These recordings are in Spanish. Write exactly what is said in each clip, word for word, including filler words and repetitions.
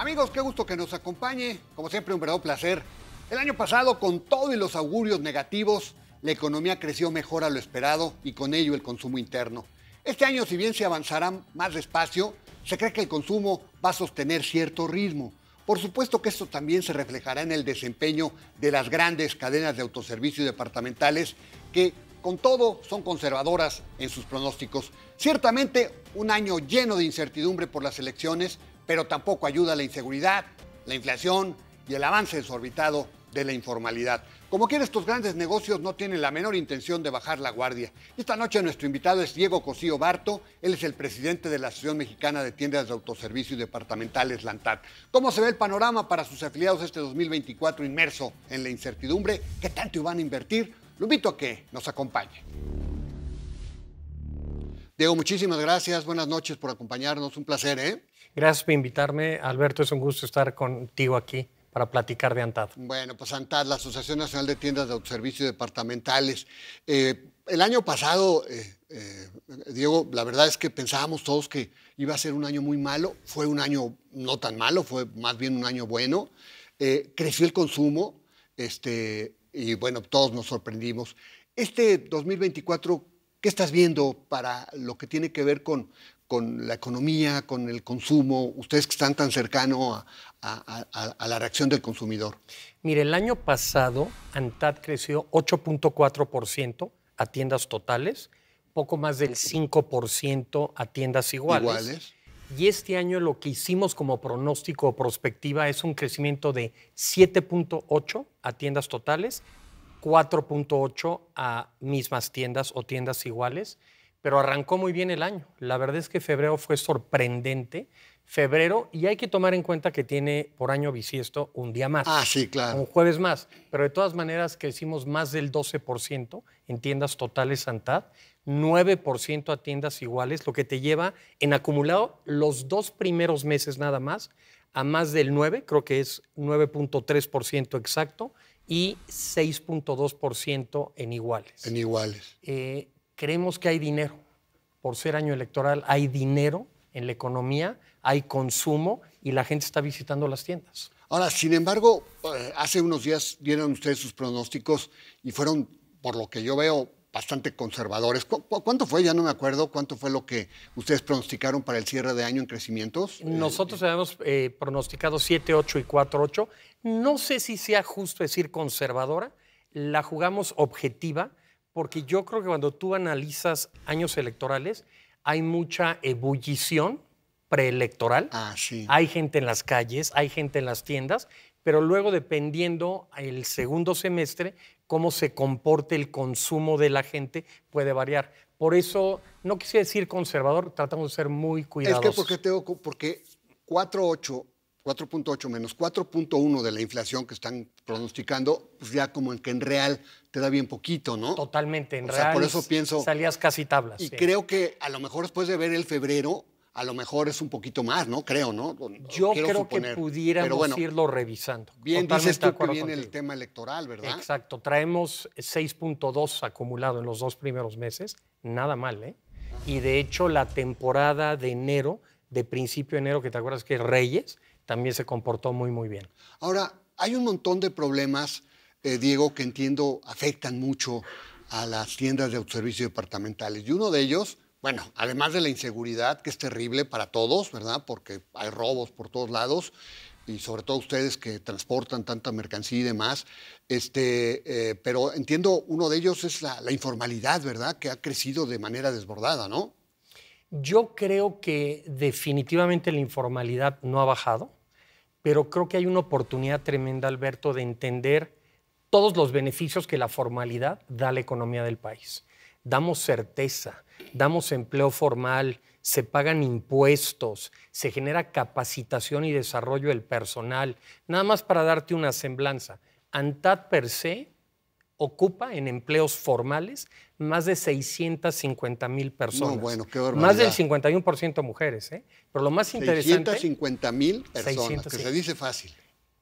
Amigos, qué gusto que nos acompañe. Como siempre, un verdadero placer. El año pasado, con todo y los augurios negativos, la economía creció mejor a lo esperado y con ello el consumo interno. Este año, si bien se avanzará más despacio, se cree que el consumo va a sostener cierto ritmo. Por supuesto que esto también se reflejará en el desempeño de las grandes cadenas de autoservicio y departamentales que, con todo, son conservadoras en sus pronósticos. Ciertamente, un año lleno de incertidumbre por las elecciones, pero tampoco ayuda la inseguridad, la inflación y el avance desorbitado de la informalidad. Como quiera, estos grandes negocios no tienen la menor intención de bajar la guardia. Esta noche nuestro invitado es Diego Cosío Barto. Él es el presidente de la Asociación Mexicana de Tiendas de Autoservicio y Departamentales, Lantat. ¿Cómo se ve el panorama para sus afiliados este dos mil veinticuatro inmerso en la incertidumbre? ¿Qué tanto van a invertir? Lo invito a que nos acompañe. Diego, muchísimas gracias. Buenas noches por acompañarnos. Un placer, ¿eh? Gracias por invitarme, Alberto. Es un gusto estar contigo aquí para platicar de ANTAD. Bueno, pues ANTAD, la Asociación Nacional de Tiendas de Autoservicio y Departamentales. Eh, el año pasado, eh, eh, Diego, la verdad es que pensábamos todos que iba a ser un año muy malo. Fue un año no tan malo, fue más bien un año bueno. Eh, creció el consumo este, y, bueno, todos nos sorprendimos. Este dos mil veinticuatro, ¿qué estás viendo para lo que tiene que ver con... con la economía, con el consumo, ustedes que están tan cercanos a, a, a, a la reacción del consumidor? Mire, el año pasado ANTAD creció ocho punto cuatro por ciento a tiendas totales, poco más del cinco por ciento a tiendas iguales. iguales. Y este año lo que hicimos como pronóstico o prospectiva es un crecimiento de siete punto ocho por ciento a tiendas totales, cuatro punto ocho por ciento a mismas tiendas o tiendas iguales. Pero arrancó muy bien el año. La verdad es que febrero fue sorprendente. Febrero, y hay que tomar en cuenta que tiene por año bisiesto un día más. Ah, sí, claro. Un jueves más. Pero de todas maneras crecimos más del doce por ciento en tiendas totales ANTAD, nueve por ciento a tiendas iguales, lo que te lleva en acumulado los dos primeros meses nada más a más del nueve, creo que es nueve punto tres por ciento exacto, y seis punto dos por ciento en iguales. En iguales. Eh, Creemos que hay dinero. Por ser año electoral hay dinero en la economía, hay consumo y la gente está visitando las tiendas. Ahora, sin embargo, hace unos días dieron ustedes sus pronósticos y fueron, por lo que yo veo, bastante conservadores. ¿Cu- ¿Cuánto fue? Ya no me acuerdo. ¿Cuánto fue lo que ustedes pronosticaron para el cierre de año en crecimientos? Nosotros eh, habíamos eh, pronosticado siete, ocho y cuatro, ocho. No sé si sea justo decir conservadora. La jugamos objetiva. Porque yo creo que cuando tú analizas años electorales, hay mucha ebullición preelectoral. Ah, sí. Hay gente en las calles, hay gente en las tiendas, pero luego, dependiendo el segundo semestre, cómo se comporte el consumo de la gente puede variar. Por eso, no quisiera decir conservador, tratamos de ser muy cuidadosos. Es que porque tengo, porque cuatro punto ocho menos cuatro punto uno de la inflación que están pronosticando, pues ya como en que en real te da bien poquito, ¿no? Totalmente, en o real sea, por eso pienso, salías casi tablas. Y sí, creo que a lo mejor después de ver el febrero, a lo mejor es un poquito más, ¿no? Creo, ¿no? Yo Quiero creo suponer, que pudiéramos bueno, irlo revisando. Bien, dices tú que viene el tema electoral, ¿verdad? Exacto, traemos seis punto dos acumulado en los dos primeros meses, nada mal, ¿eh? Ajá. Y de hecho la temporada de enero, de principio de enero, que te acuerdas que Reyes, también se comportó muy, muy bien. Ahora, hay un montón de problemas, eh, Diego, que entiendo afectan mucho a las tiendas de autoservicio departamentales. Y uno de ellos, bueno, además de la inseguridad, que es terrible para todos, ¿verdad? Porque hay robos por todos lados, y sobre todo ustedes que transportan tanta mercancía y demás. Este, eh, pero entiendo, uno de ellos es la, la informalidad, ¿verdad? Que ha crecido de manera desbordada, ¿no? Yo creo que definitivamente la informalidad no ha bajado. Pero creo que hay una oportunidad tremenda, Alberto, de entender todos los beneficios que la formalidad da a la economía del país. Damos certeza, damos empleo formal, se pagan impuestos, se genera capacitación y desarrollo del personal. Nada más para darte una semblanza, ANTAD per se ocupa en empleos formales más de seiscientas cincuenta mil personas. No, bueno, qué barbaridad. Más del cincuenta y uno por ciento mujeres, ¿eh? Pero lo más interesante... seiscientas cincuenta mil personas, seiscientos, que sí, se dice fácil.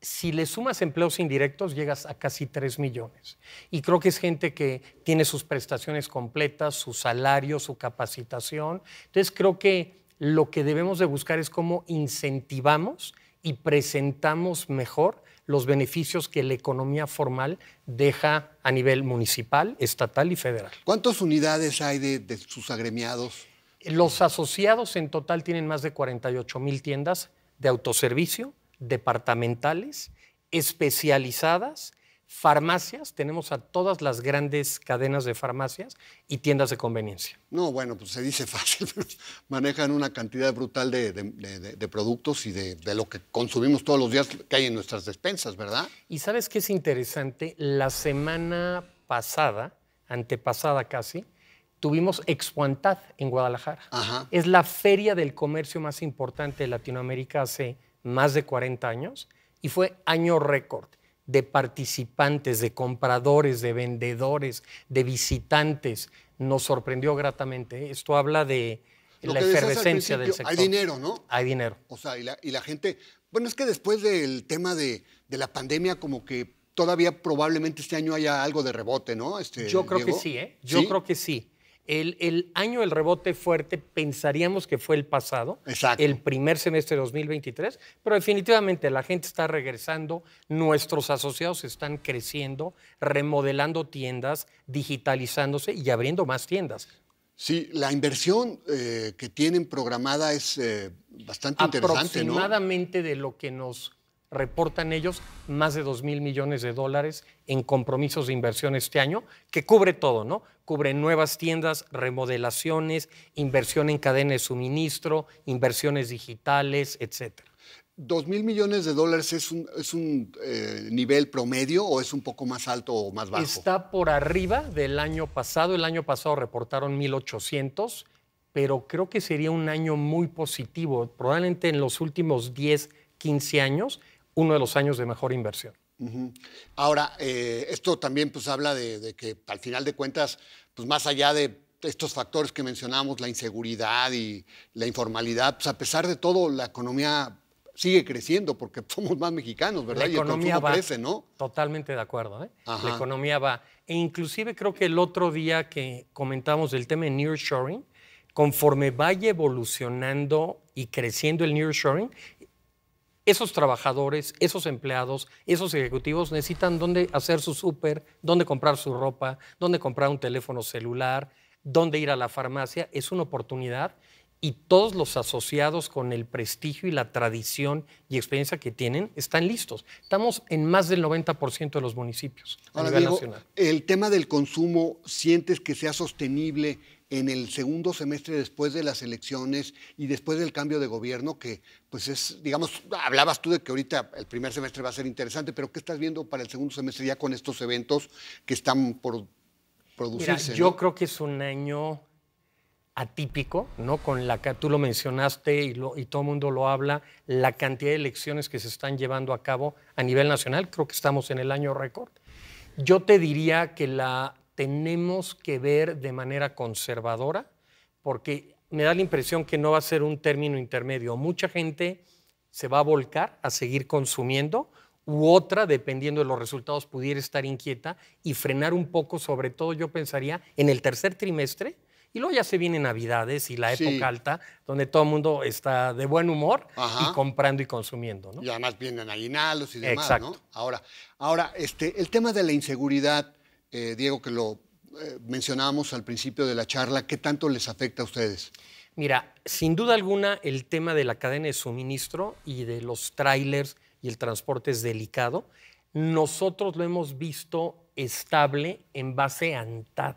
Si le sumas empleos indirectos, llegas a casi tres millones. Y creo que es gente que tiene sus prestaciones completas, su salario, su capacitación. Entonces, creo que lo que debemos de buscar es cómo incentivamos y presentamos mejor los beneficios que la economía formal deja a nivel municipal, estatal y federal. ¿Cuántas unidades hay de, de sus agremiados? Los asociados en total tienen más de cuarenta y ocho mil tiendas de autoservicio, departamentales, especializadas, farmacias. Tenemos a todas las grandes cadenas de farmacias y tiendas de conveniencia. No, bueno, pues se dice fácil, pero manejan una cantidad brutal de, de, de, de productos y de, de lo que consumimos todos los días que hay en nuestras despensas, ¿verdad? Y ¿sabes qué es interesante? La semana pasada, antepasada casi, tuvimos Expo Antad en Guadalajara. Ajá. Es la feria del comercio más importante de Latinoamérica hace más de cuarenta años y fue año récord de participantes, de compradores, de vendedores, de visitantes. Nos sorprendió gratamente. Esto habla de la efervescencia del sector. Hay dinero, ¿no? Hay dinero. O sea, y la, y la gente... Bueno, es que después del tema de, de la pandemia, como que todavía probablemente este año haya algo de rebote, ¿no? Este, Yo creo Diego. que sí, ¿eh? Yo ¿Sí? creo que sí. El, el año del rebote fuerte pensaríamos que fue el pasado, Exacto. el primer semestre de dos mil veintitrés, pero definitivamente la gente está regresando, nuestros asociados están creciendo, remodelando tiendas, digitalizándose y abriendo más tiendas. Sí, la inversión eh, que tienen programada es eh, bastante interesante, ¿no? Aproximadamente de lo que nos reportan ellos, más de dos mil millones de dólares en compromisos de inversión este año, que cubre todo, ¿no? Cubre nuevas tiendas, remodelaciones, inversión en cadena de suministro, inversiones digitales, etcétera. ¿dos mil millones de dólares es un, es un eh, nivel promedio o es un poco más alto o más bajo? Está por arriba del año pasado. El año pasado reportaron mil ochocientos, pero creo que sería un año muy positivo. Probablemente en los últimos diez, quince años, uno de los años de mejor inversión. Uh-huh. Ahora, eh, esto también pues, habla de, de que al final de cuentas, pues, más allá de estos factores que mencionamos, la inseguridad y la informalidad, pues, a pesar de todo, la economía sigue creciendo porque somos más mexicanos, ¿verdad? La y economía el consumo va, crece, ¿no? Totalmente de acuerdo, ¿eh? La economía va. E inclusive creo que el otro día que comentamos el tema de nearshoring, conforme vaya evolucionando y creciendo el nearshoring, esos trabajadores, esos empleados, esos ejecutivos necesitan dónde hacer su súper, dónde comprar su ropa, dónde comprar un teléfono celular, dónde ir a la farmacia. Es una oportunidad y todos los asociados con el prestigio y la tradición y experiencia que tienen están listos. Estamos en más del noventa por ciento de los municipios a nivel Diego, nacional. El tema del consumo, ¿sientes que sea sostenible en el segundo semestre después de las elecciones y después del cambio de gobierno, que pues es, digamos, hablabas tú de que ahorita el primer semestre va a ser interesante, pero ¿qué estás viendo para el segundo semestre ya con estos eventos que están por producirse? Mira, yo ¿no? creo que es un año atípico, ¿no? Con la que tú lo mencionaste y, lo, y todo el mundo lo habla, la cantidad de elecciones que se están llevando a cabo a nivel nacional, creo que estamos en el año récord. Yo te diría que la... tenemos que ver de manera conservadora, porque me da la impresión que no va a ser un término intermedio. Mucha gente se va a volcar a seguir consumiendo u otra, dependiendo de los resultados, pudiera estar inquieta y frenar un poco, sobre todo yo pensaría, en el tercer trimestre. Y luego ya se vienen Navidades y la época sí. alta, donde todo el mundo está de buen humor Ajá. y comprando y consumiendo, ¿no? Y además vienen aguinaldos y demás, Exacto. ¿no? Ahora, ahora este, el tema de la inseguridad, Eh, Diego, que lo eh, mencionábamos al principio de la charla, ¿qué tanto les afecta a ustedes? Mira, sin duda alguna el tema de la cadena de suministro y de los trailers y el transporte es delicado. Nosotros lo hemos visto estable en base a ANTAD.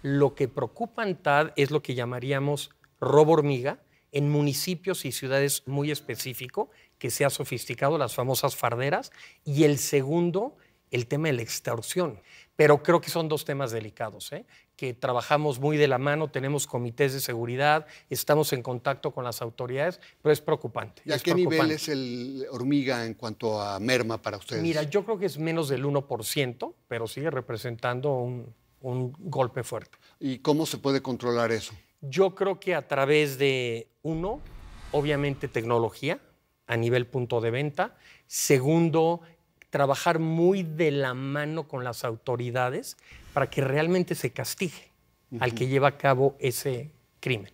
Lo que preocupa a ANTAD es lo que llamaríamos robo hormiga en municipios y ciudades muy específicos que se ha sofisticado, las famosas farderas, y el segundo, el tema de la extorsión. Pero creo que son dos temas delicados, ¿eh? Que trabajamos muy de la mano, tenemos comités de seguridad, estamos en contacto con las autoridades, pero es preocupante. ¿Y a qué nivel es el hormiga en cuanto a merma para ustedes? Mira, yo creo que es menos del uno por ciento, pero sigue representando un, un golpe fuerte. ¿Y cómo se puede controlar eso? Yo creo que a través de, uno, obviamente tecnología a nivel punto de venta. Segundo, trabajar muy de la mano con las autoridades para que realmente se castigue uh-huh. al que lleva a cabo ese crimen.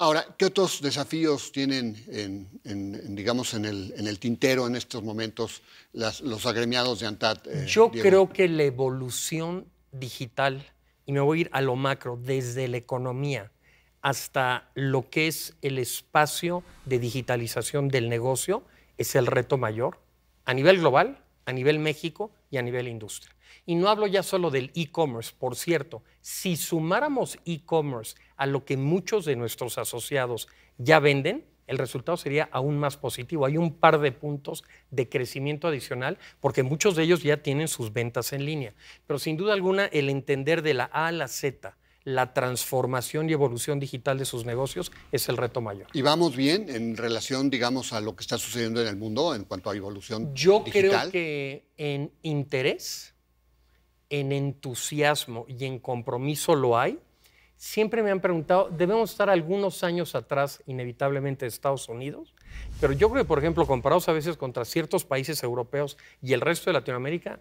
Ahora, ¿qué otros desafíos tienen, en, en, en, digamos, en el, en el tintero en estos momentos las, los agremiados de ANTAD? Eh, Yo Diego? creo que la evolución digital, y me voy a ir a lo macro, desde la economía hasta lo que es el espacio de digitalización del negocio, es el reto mayor a nivel global, a nivel México y a nivel industria. Y no hablo ya solo del e-commerce, por cierto, si sumáramos e-commerce a lo que muchos de nuestros asociados ya venden, el resultado sería aún más positivo. Hay un par de puntos de crecimiento adicional porque muchos de ellos ya tienen sus ventas en línea. Pero sin duda alguna el entender de la A a la Z, la transformación y evolución digital de sus negocios es el reto mayor. ¿Y vamos bien en relación, digamos, a lo que está sucediendo en el mundo en cuanto a evolución digital? Yo creo que en interés, en entusiasmo y en compromiso lo hay. Siempre me han preguntado, debemos estar algunos años atrás, inevitablemente, de Estados Unidos, pero yo creo que, por ejemplo, comparados a veces contra ciertos países europeos y el resto de Latinoamérica,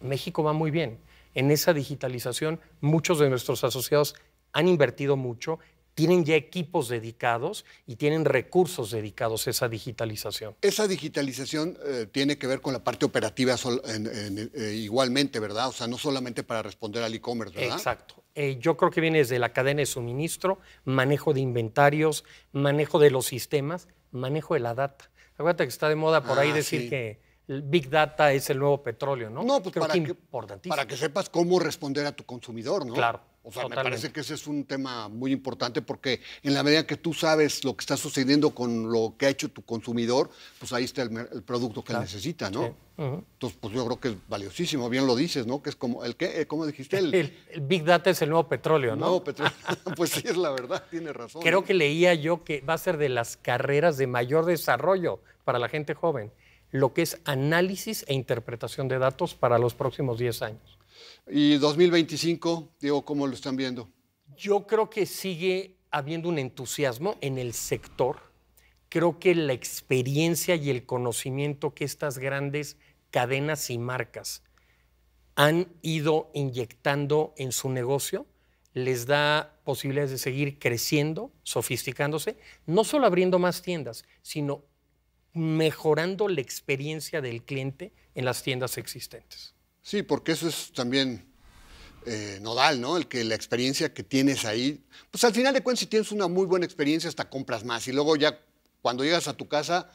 México va muy bien. En esa digitalización, muchos de nuestros asociados han invertido mucho, tienen ya equipos dedicados y tienen recursos dedicados a esa digitalización. Esa digitalización eh, tiene que ver con la parte operativa sol, en, en, eh, igualmente, ¿verdad? O sea, no solamente para responder al e-commerce, ¿verdad? Exacto. Eh, yo creo que viene desde la cadena de suministro, manejo de inventarios, manejo de los sistemas, manejo de la data. Acuérdate que está de moda por ah, ahí decir sí. que el Big Data es el nuevo petróleo, ¿no? No, pues creo para, que que, para que sepas cómo responder a tu consumidor, ¿no? Claro. O sea, totalmente. Me parece que ese es un tema muy importante porque en la medida que tú sabes lo que está sucediendo con lo que ha hecho tu consumidor, pues ahí está el, el producto que claro. necesita, ¿no? Sí. Uh-huh. Entonces, pues yo creo que es valiosísimo, bien lo dices, ¿no? Que es como, ¿el qué? ¿Cómo dijiste? El, el, el Big Data es el nuevo petróleo, ¿no? Nuevo petróleo. Pues sí, es la verdad, tienes razón. Creo ¿no? que leía yo que va a ser de las carreras de mayor desarrollo para la gente joven, lo que es análisis e interpretación de datos para los próximos diez años. ¿Y dos mil veinticinco, Diego, cómo lo están viendo? Yo creo que sigue habiendo un entusiasmo en el sector. Creo que la experiencia y el conocimiento que estas grandes cadenas y marcas han ido inyectando en su negocio les da posibilidades de seguir creciendo, sofisticándose, no solo abriendo más tiendas, sino mejorando la experiencia del cliente en las tiendas existentes. Sí, porque eso es también eh, nodal, ¿no? El que la experiencia que tienes ahí, pues al final de cuentas, si tienes una muy buena experiencia, hasta compras más. Y luego ya cuando llegas a tu casa,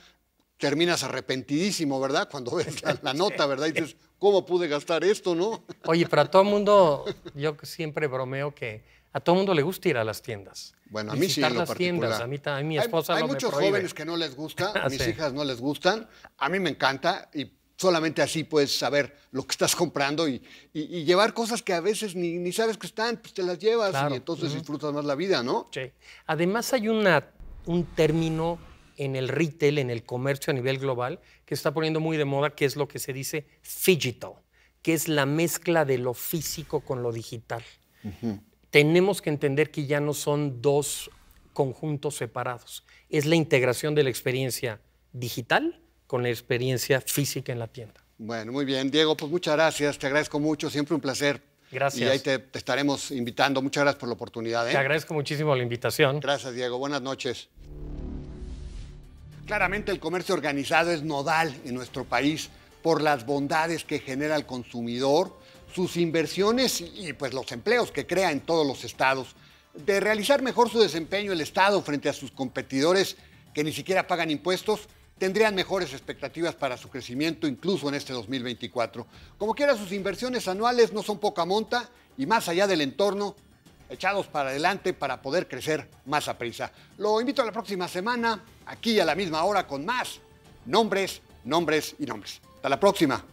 terminas arrepentidísimo, ¿verdad? Cuando ves la, la nota, ¿verdad? Y dices, ¿cómo pude gastar esto, no? Oye, pero a todo mundo, yo siempre bromeo que a todo mundo le gusta ir a las tiendas. Bueno, a mí sí, en lo particular. A mí, a mi esposa no me prohíbe. Hay muchos jóvenes que no les gusta, a mis hijas no les gustan, a mí me encanta y solamente así puedes saber lo que estás comprando y, y, y llevar cosas que a veces ni, ni sabes que están, pues te las llevas claro. y entonces uh-huh. disfrutas más la vida, ¿no? Sí. Además hay una, un término en el retail, en el comercio a nivel global, que está poniendo muy de moda, que es lo que se dice phygital, que es la mezcla de lo físico con lo digital. Uh-huh. Tenemos que entender que ya no son dos conjuntos separados. Es la integración de la experiencia digital con la experiencia física en la tienda. Bueno, muy bien. Diego, pues muchas gracias. Te agradezco mucho. Siempre un placer. Gracias. Y ahí te, te estaremos invitando. Muchas gracias por la oportunidad, ¿eh? Te agradezco muchísimo la invitación. Gracias, Diego. Buenas noches. Claramente el comercio organizado es nodal en nuestro país por las bondades que genera el consumidor, sus inversiones y pues los empleos que crea en todos los estados. De realizar mejor su desempeño el estado frente a sus competidores que ni siquiera pagan impuestos, tendrían mejores expectativas para su crecimiento incluso en este dos mil veinticuatro. Como quiera, sus inversiones anuales no son poca monta y más allá del entorno, echados para adelante para poder crecer más a prisa. Lo invito a la próxima semana, aquí a la misma hora, con más nombres, nombres y nombres. Hasta la próxima.